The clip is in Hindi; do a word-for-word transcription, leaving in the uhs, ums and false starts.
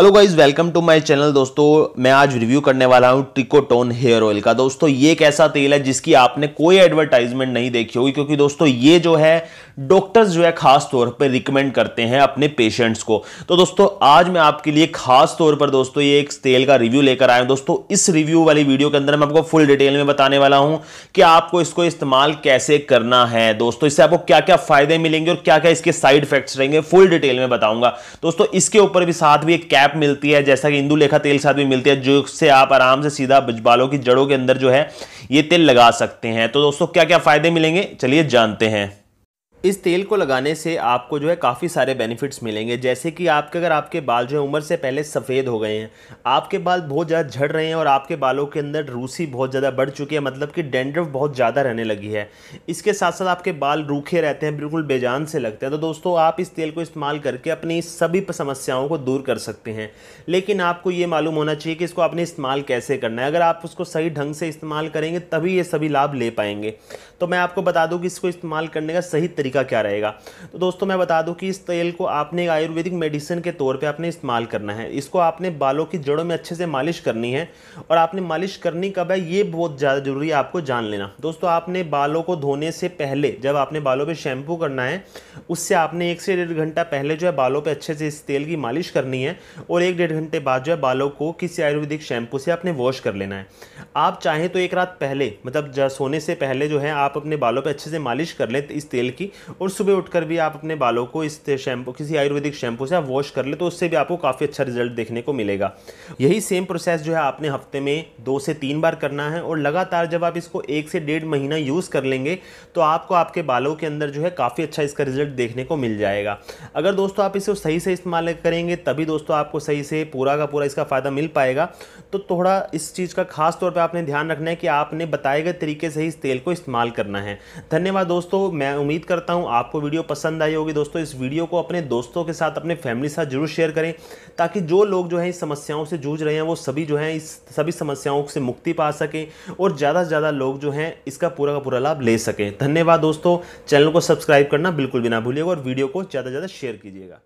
Hello guys, welcome to my channel. दोस्तों, मैं आज रिव्यू करने वाला हूँ ट्रिकोटोन हेयर ऑयल का। दोस्तों, ये एक ऐसा तेल है जिसकी आपने कोई एडवर्टाइजमेंट नहीं देखी होगी, क्योंकि दोस्तों ये जो है डॉक्टर्स जो है खास तौर पर रिकमेंड करते हैं अपने पेशेंट्स को। तो दोस्तों आज मैं आपके लिए खास तौर पर दोस्तों ये एक तेल का रिव्यू लेकर आया हूँ। दोस्तों इस रिव्यू वाली वीडियो के अंदर मैं आपको फुल डिटेल में बताने वाला हूँ कि आपको इसको इस्तेमाल कैसे करना है। दोस्तों इससे आपको क्या क्या फायदे मिलेंगे और क्या क्या इसके साइड इफेक्ट्स रहेंगे, फुल डिटेल में बताऊंगा। दोस्तों इसके ऊपर भी साथ भी एक कैप मिलती है, जैसा कि इंदुलेखा तेल साथ में मिलती है, जो से आप आराम से सीधा बालों की जड़ों के अंदर जो है ये तेल लगा सकते हैं। तो दोस्तों क्या क्या फायदे मिलेंगे, चलिए जानते हैं। इस तेल को लगाने से आपको जो है काफ़ी सारे बेनिफिट्स मिलेंगे, जैसे कि आपके अगर आपके बाल जो है उम्र से पहले सफ़ेद हो गए हैं, आपके बाल बहुत ज़्यादा झड़ रहे हैं और आपके बालों के अंदर रूसी बहुत ज़्यादा बढ़ चुकी है, मतलब कि डैंड्रफ बहुत ज़्यादा रहने लगी है, इसके साथ साथ आपके बाल रूखे रहते हैं, बिल्कुल बेजान से लगते हैं, तो दोस्तों आप इस तेल को इस्तेमाल करके अपनी सभी समस्याओं को दूर कर सकते हैं। लेकिन आपको ये मालूम होना चाहिए कि इसको आपने इस्तेमाल कैसे करना है। अगर आप उसको सही ढंग से इस्तेमाल करेंगे तभी ये सभी लाभ ले पाएंगे। तो मैं आपको बता दूँ कि इसको इस्तेमाल करने का सही का क्या रहेगा। तो दोस्तों मैं बता दूं कि इस तेल को आपने आयुर्वेदिक मेडिसिन के तौर पे आपने इस्तेमाल करना है। इसको आपने बालों की जड़ों में अच्छे से मालिश करनी है, और आपने मालिश करनी कब है ये बहुत ज़्यादा जरूरी है आपको जान लेना। दोस्तों आपने बालों को धोने से पहले, जब आपने बालों पे शैम्पू करना है उससे आपने एक से डेढ़ घंटा पहले जो है बालों पर अच्छे से इस तेल की मालिश करनी है, और एक डेढ़ घंटे बाद जो है बालों को किसी आयुर्वेदिक शैम्पू से आपने वॉश कर लेना है। आप चाहें तो एक रात पहले, मतलब सोने से पहले जो है आप अपने बालों पर अच्छे से मालिश कर लें इस तेल की, और सुबह उठकर भी आप अपने बालों को इस शैम्पू, किसी आयुर्वेदिक शैम्पू से आप वॉश कर ले, तो उससे भी आपको काफ़ी अच्छा रिजल्ट देखने को मिलेगा। यही सेम प्रोसेस जो है आपने हफ्ते में दो से तीन बार करना है, और लगातार जब आप इसको एक से डेढ़ महीना यूज़ कर लेंगे तो आपको आपके बालों के अंदर जो है काफ़ी अच्छा इसका रिजल्ट देखने को मिल जाएगा। अगर दोस्तों आप इसको सही से इस्तेमाल करेंगे तभी दोस्तों आपको सही से पूरा का पूरा इसका फ़ायदा मिल पाएगा। तो थोड़ा इस चीज़ का खास तौर पर आपने ध्यान रखना है कि आपने बताए गए तरीके से ही इस तेल को इस्तेमाल करना है। धन्यवाद दोस्तों, मैं उम्मीद कर करता हूं आपको वीडियो पसंद आई होगी। दोस्तों इस वीडियो को अपने दोस्तों के साथ, अपने फैमिली के साथ जरूर शेयर करें, ताकि जो लोग जो है इस समस्याओं से जूझ रहे हैं वो सभी जो है इस सभी समस्याओं से मुक्ति पा सकें, और ज़्यादा से ज़्यादा लोग जो हैं इसका पूरा का पूरा लाभ ले सकें। धन्यवाद दोस्तों, चैनल को सब्सक्राइब करना बिल्कुल भी ना भूलिएगा, और वीडियो को ज़्यादा से ज़्यादा शेयर कीजिएगा।